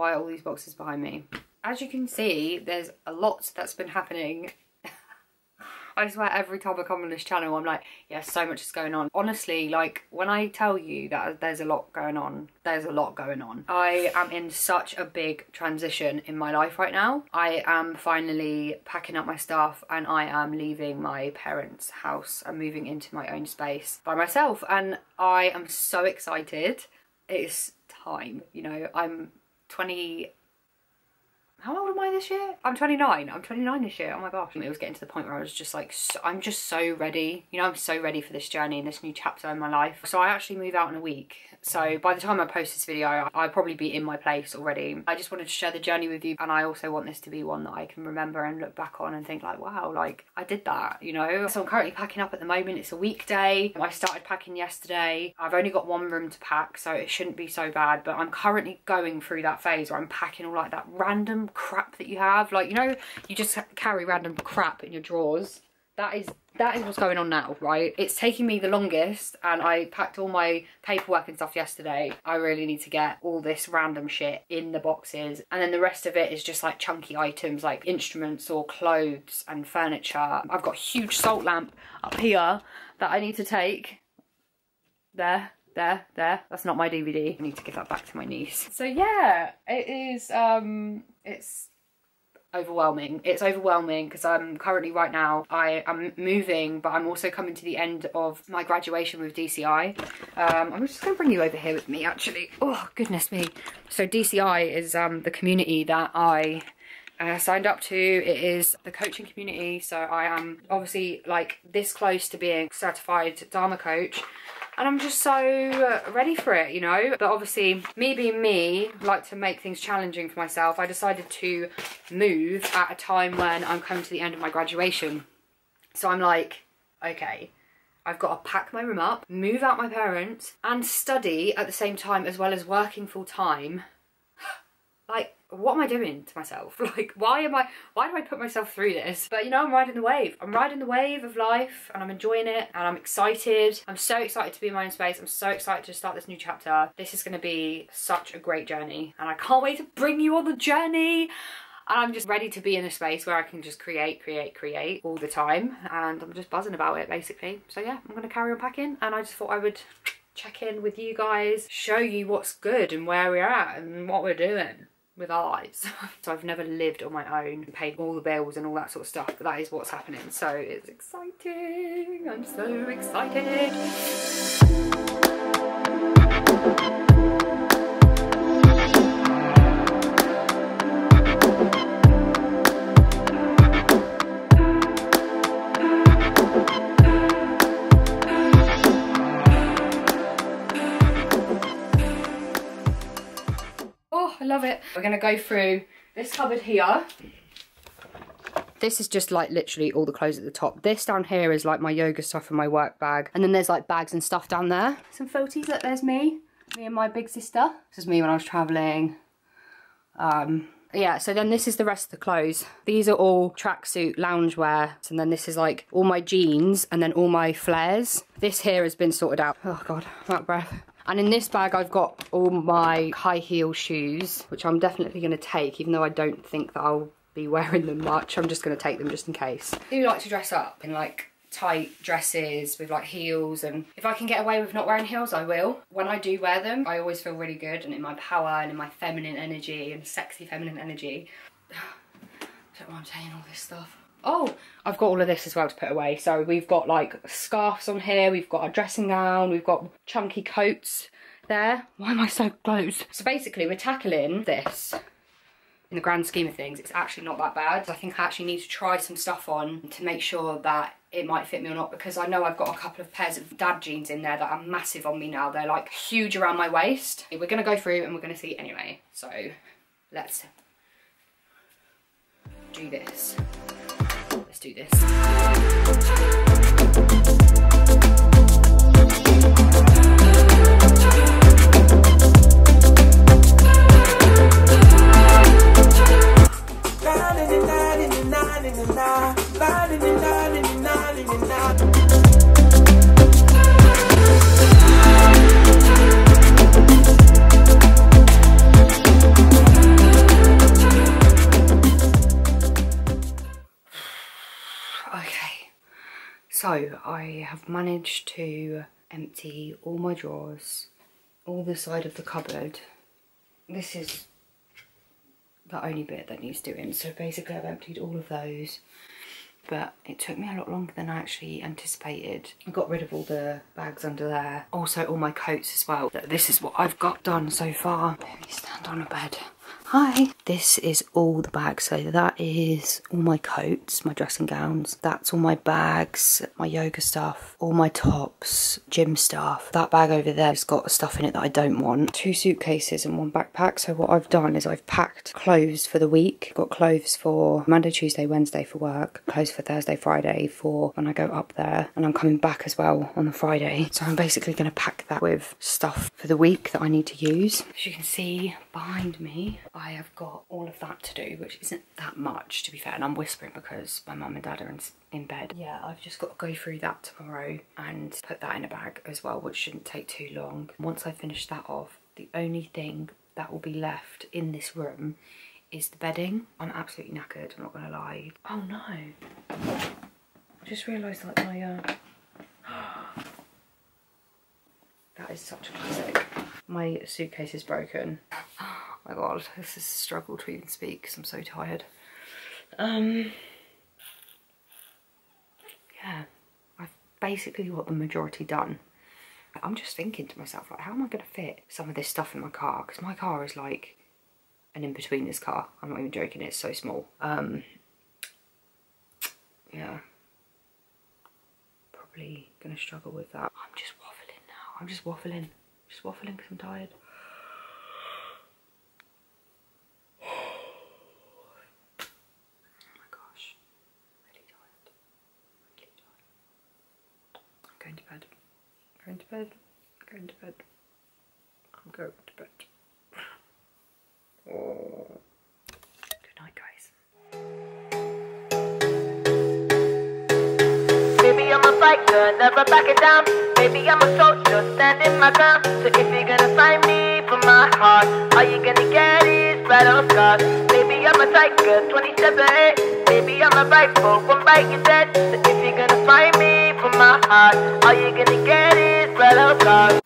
why are all these boxes behind me? As you can see, there's a lot that's been happening. I swear every time I come on this channel I'm like, yeah, so much is going on. Honestly, like, when I tell you that there's a lot going on, there's a lot going on. I am in such a big transition in my life right now. I am finally packing up my stuff and I am leaving my parents' house and moving into my own space by myself, and I am so excited. It's time, you know. I'm 20... How old am I this year? I'm 29. I'm 29 this year. Oh my gosh. It was getting to the point where I was just like, so, I'm just so ready. You know, I'm so ready for this journey and this new chapter in my life. So I actually move out in a week. So by the time I post this video, I'll probably be in my place already. I just wanted to share the journey with you. And I also want this to be one that I can remember and look back on and think like, wow, like I did that, you know? So I'm currently packing up at the moment. It's a weekday. I started packing yesterday. I've only got one room to pack, so it shouldn't be so bad. But I'm currently going through that phase where I'm packing all like that random crap that you have, like, you know, you just carry random crap in your drawers. That is what's going on now, right? It's taking me the longest, and I packed all my paperwork and stuff yesterday. I really need to get all this random shit in the boxes, and then the rest of it is just like chunky items like instruments or clothes and furniture. I've got a huge salt lamp up here that I need to take. There. That's not my DVD. I need to give that back to my niece. So yeah, it is, it's overwhelming. It's overwhelming because I'm currently right now, I am moving, but I'm also coming to the end of my graduation with DCI. I'm just going to bring you over here with me, actually. Oh, goodness me. So DCI is the community that I... signed up to. It is the coaching community, so I am obviously like this close to being certified Dharma coach, and I'm just so ready for it, you know. But obviously, me being me, like to make things challenging for myself, I decided to move at a time when I'm coming to the end of my graduation. So I'm like, okay, I've got to pack my room up, move out my parents, and study at the same time, as well as working full time. Like, what am I doing to myself? Like, why do I put myself through this? But you know, I'm riding the wave. I'm riding the wave of life, and I'm enjoying it, and I'm excited. I'm so excited to be in my own space. I'm so excited to start this new chapter. This is gonna be such a great journey, and I can't wait to bring you on the journey. And I'm just ready to be in a space where I can just create all the time. And I'm just buzzing about it, basically. So yeah, I'm gonna carry on packing, and I just thought I would check in with you guys, show you what's good and where we're at and what we're doing with our lives. So I've never lived on my own, paid all the bills and all that sort of stuff, but that is what's happening. So it's exciting. I'm so excited. Love it. We're gonna go through this cupboard here. This is just like literally all the clothes at the top. This down here is like my yoga stuff and my work bag, and then there's like bags and stuff down there. Some photos. Look, there's me and my big sister. This is me when I was traveling. Yeah, so then this is the rest of the clothes. These are all tracksuit loungewear, and then this is like all my jeans, and then all my flares. This here has been sorted out. Oh god, I'm out of breath. And in this bag, I've got all my high heel shoes, which I'm definitely going to take, even though I don't think that I'll be wearing them much. I'm just going to take them just in case. I do like to dress up in like tight dresses with like heels, and if I can get away with not wearing heels, I will. When I do wear them, I always feel really good and in my power and in my feminine energy and sexy feminine energy. I don't know why I'm saying all this stuff. Oh, I've got all of this as well to put away. So we've got like scarves on here, we've got our dressing gown, we've got chunky coats there. Why am I so close? So basically we're tackling this. In the grand scheme of things, it's actually not that bad. I think I actually need to try some stuff on to make sure that it might fit me or not, because I know I've got a couple of pairs of dad jeans in there that are massive on me now. They're like huge around my waist. We're gonna go through and we're gonna see anyway. So let's do this. Let's do this. So I have managed to empty all my drawers, all the side of the cupboard. This is the only bit that needs doing, so basically I've emptied all of those, but it took me a lot longer than I actually anticipated. I got rid of all the bags under there, also all my coats as well. This is what I've got done so far. Let me stand on a bed. Hi! This is all the bags, so that is all my coats, my dressing gowns, that's all my bags, my yoga stuff, all my tops, gym stuff. That bag over there has got stuff in it that I don't want. 2 suitcases and 1 backpack, so what I've done is I've packed clothes for the week. Got clothes for Monday, Tuesday, Wednesday for work, clothes for Thursday, Friday for when I go up there, and I'm coming back as well on the Friday. So I'm basically going to pack that with stuff for the week that I need to use. As you can see behind me, I have got all of that to do, which isn't that much to be fair, and I'm whispering because my mum and dad are in bed. Yeah, I've just got to go through that tomorrow and put that in a bag as well, which shouldn't take too long. Once I finish that off, the only thing that will be left in this room is the bedding. I'm absolutely knackered, I'm not gonna lie. Oh no, I just realised like my that is such a classic. My suitcase is broken. Oh my god, this is a struggle to even speak because I'm so tired. Yeah, I've basically got the majority done. I'm just thinking to myself, like, how am I going to fit some of this stuff in my car? Because my car is like an in-betweeners car. I'm not even joking, it's so small. Yeah, probably going to struggle with that. I'm just waffling now. I'm just waffling because I'm tired. Going to bed. I'm going to bed. Oh. Good night, guys. Baby, I'm a fighter, never backing down. Baby, I'm a soldier, standing my ground. So if you're gonna fight me for my heart, all you're gonna get is battle scars. Baby, I'm a tiger, 27-8. Baby, I'm a rifle, one bite you're dead. So if you're gonna fight me from my heart, all you're gonna get is red or black.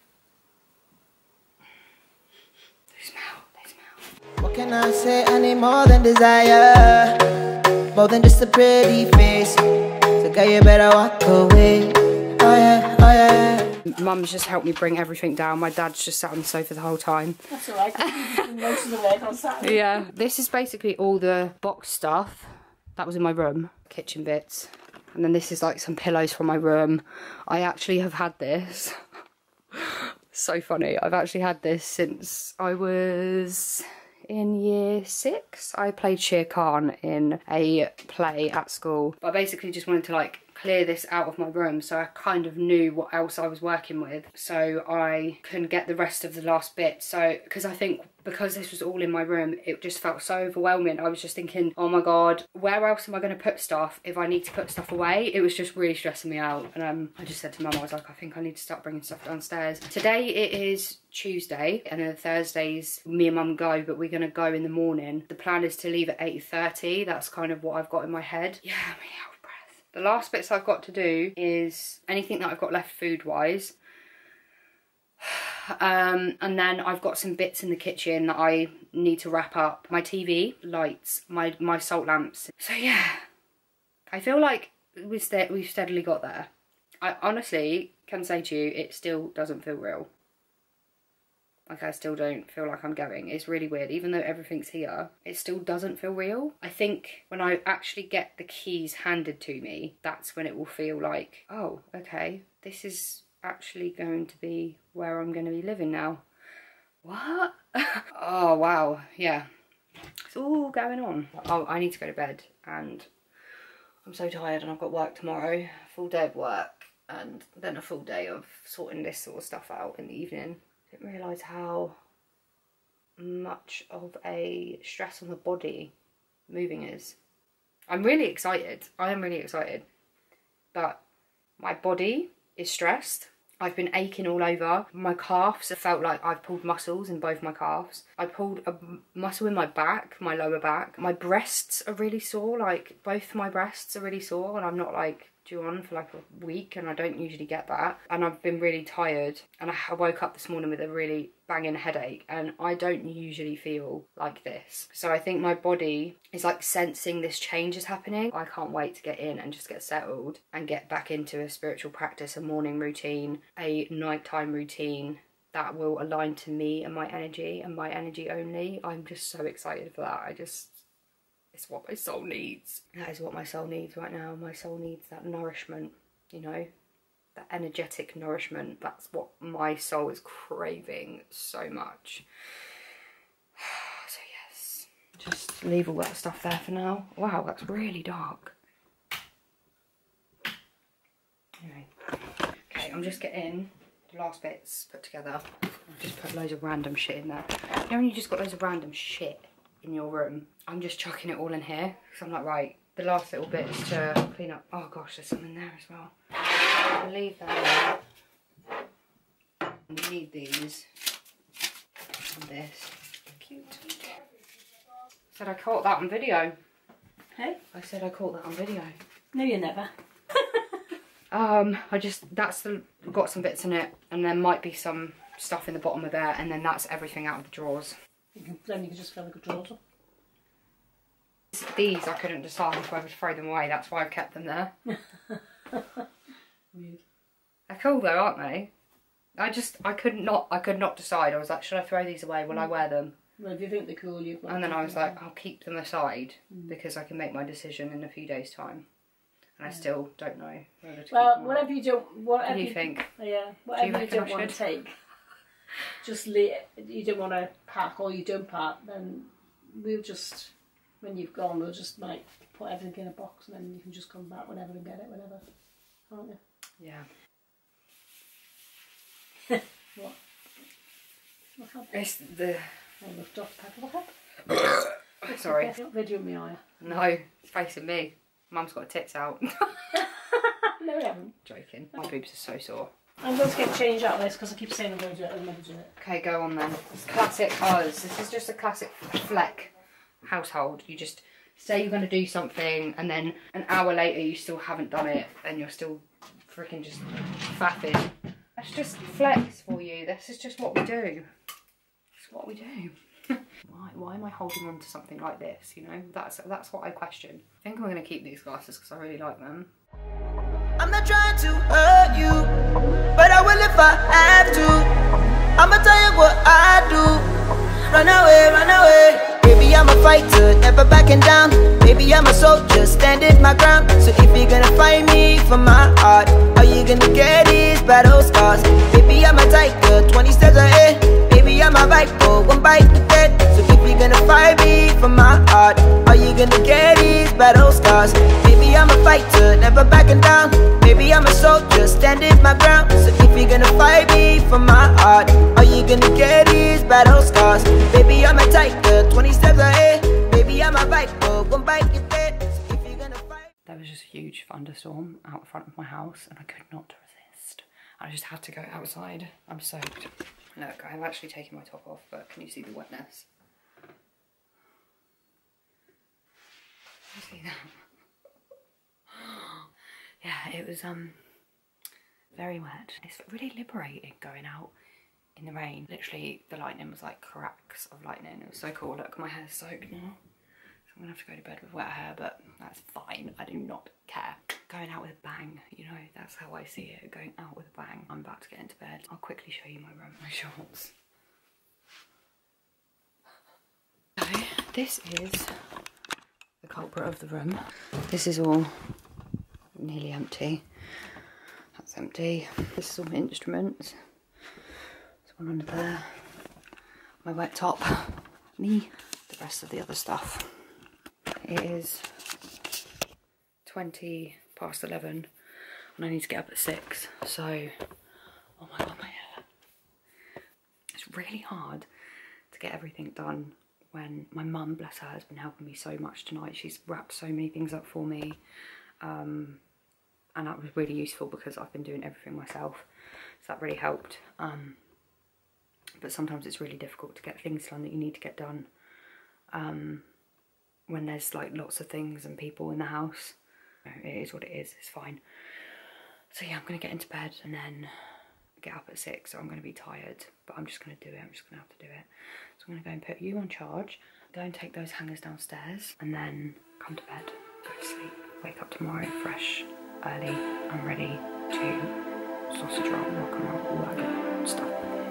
They smell. What can I say? I need more than desire, more than just a pretty face. So girl, you better walk away. Oh yeah, oh yeah. Mum's just helped me bring everything down. My dad's just sat on the sofa the whole time. That's alright. Most of the leg on Saturday. Yeah. This is basically all the box stuff that was in my room. Kitchen bits. And then this is like some pillows from my room. I actually have had this. So funny. I've actually had this since I was in year 6. I played Shere Khan in a play at school. I basically just wanted to like clear this out of my room, so I kind of knew what else I was working with, so I can get the rest of the last bit. So because I think because this was all in my room, it just felt so overwhelming. I was just thinking, oh my god, where else am I going to put stuff if I need to put stuff away? It was just really stressing me out. And I just said to Mum, I was like, I think I need to start bringing stuff downstairs. Today it is Tuesday, and then Thursdays me and Mum go, but we're going to go in the morning. The plan is to leave at 8:30. That's kind of what I've got in my head. Yeah, I'm out of breath. The last bits I've got to do is anything that I've got left food-wise. And then I've got some bits in the kitchen that I need to wrap up. My TV, lights, my salt lamps. So yeah, I feel like we've steadily got there. I honestly can say to you, it still doesn't feel real. Like, I still don't feel like I'm going. It's really weird. Even though everything's here, it still doesn't feel real. I think when I actually get the keys handed to me, that's when it will feel like, oh, okay, this is actually going to be where I'm going to be living now. What? Oh wow, yeah, it's all going on. Oh, I need to go to bed and I'm so tired, and I've got work tomorrow, a full day of work, and then a full day of sorting this sort of stuff out in the evening. I didn't realise how much of a stress on the body moving is. I'm really excited, but my body is stressed. I've been aching all over. My calves, I felt like I've pulled muscles in both my calves. I pulled a muscle in my back, my lower back. My breasts are really sore, like both my breasts are really sore, and I'm not like due on for like a week, and I don't usually get that, and I've been really tired, and I woke up this morning with a really banging headache, and I don't usually feel like this. So I think my body is like sensing this change is happening. I can't wait to get in and just get settled and get back into a spiritual practice, a morning routine, a nighttime routine that will align to me and my energy only. I'm just so excited for that. It's what my soul needs. That is what my soul needs right now. My soul needs that nourishment, you know, that energetic nourishment. That's what my soul is craving so much. So yes, just leave all that stuff there for now. Wow, that's really dark. Anyway, okay, I'm just getting the last bits put together. I've just put loads of random shit in there. You know when you just got loads of random shit in your room? I'm just chucking it all in here because I'm like, right, the last little bit is to clean up. Oh gosh, there's some in there as well. I'll leave that in. We need these and this. Cute. Said I caught that on video. Hey? I said I caught that on video. No, you never. I just, got some bits in it, and there might be some stuff in the bottom of there, and then that's everything out of the drawers. Then you can just fill the drawers up. These, I couldn't decide if I would throw them away, that's why I've kept them there. Weird. They're cool though, aren't they? I could not decide. I was like, should I throw these away? Will I wear them? Well, if you think they're cool, you And then I was like, I'll keep them aside because I can make my decision in a few days' time. And I still don't know whether to whatever you think. Yeah, whatever you don't want to take. Just leave it. You don't want to pack, or you don't pack, then we'll just, when you've gone, we'll just like put everything in a box, and then you can just come back whenever and get it whenever, can't you? Yeah. What? It's the... Oh, I've dropped the pack. Sorry. You're not videoing me, are you? No, it's facing me. Mum's got her tits out. No, we haven't. Joking. My boobs are so sore. I'm going to get changed out of this because I keep saying I'm going to do it, I'm never doing it. Okay, go on then. It's classic us. This is just a classic Fleck household. You just say you're going to do something, and then an hour later you still haven't done it, and you're still freaking just faffing. That's just Flex for you. This is just what we do. It's what we do. Why am I holding on to something like this, you know? That's what I question. I think I'm going to keep these glasses because I really like them. I'm not trying to hurt you, but I will if I have to. I'ma tell you what I do. Run away, baby, I'm a fighter, never backing down. Baby, I'm a soldier, standing my ground. So if you're gonna fight me for my heart, all you're gonna get is battle scars. Baby, I'm a tiger, 20 steps ahead. Baby, I'm a viper, one bite to death. So if you're gonna fight me for my heart, all you're gonna get is battle scars. Baby, I'm a fighter, never backing down. Baby, I'm a soldier, standing my ground. So if you're gonna fight me for my heart, all you're gonna get is battle scars. Baby, I'm a tiger, 20 steps ahead. Baby, I'm a viper, one bite to death. So if you're gonna fight. There was just a huge thunderstorm out front of my house, and I could not resist. I just had to go outside. I'm soaked. Look, I have actually taken my top off, but can you see the wetness? Can you see that? Yeah, it was very wet. It's really liberating going out in the rain. Literally, the lightning was like cracks of lightning. It was so cool. Look, my hair's soaked now. So I'm gonna have to go to bed with wet hair, but that's fine. I do not care. Going out with a bang, you know, that's how I see it, going out with a bang. I'm about to get into bed. I'll quickly show you my room, my shorts. So, this is the culprit of the room. This is all nearly empty. That's empty. This is all my instruments. There's one under there. My wet top. Me. The rest of the other stuff. It is 20 past 11, and I need to get up at 6, so oh my god, my hair. It's really hard to get everything done when my mum, bless her, has been helping me so much tonight. She's wrapped so many things up for me, and that was really useful because I've been doing everything myself, so that really helped. But sometimes it's really difficult to get things done that you need to get done when there's like lots of things and people in the house. It is what it is, it's fine. So yeah, I'm going to get into bed and then get up at 6, so I'm going to be tired, but I'm just going to do it, I'm just going to have to do it. So I'm going to go and put you on charge, go and take those hangers downstairs, and then come to bed, go to sleep, wake up tomorrow fresh, early, and ready to sausage roll, rock and roll, all that good stuff.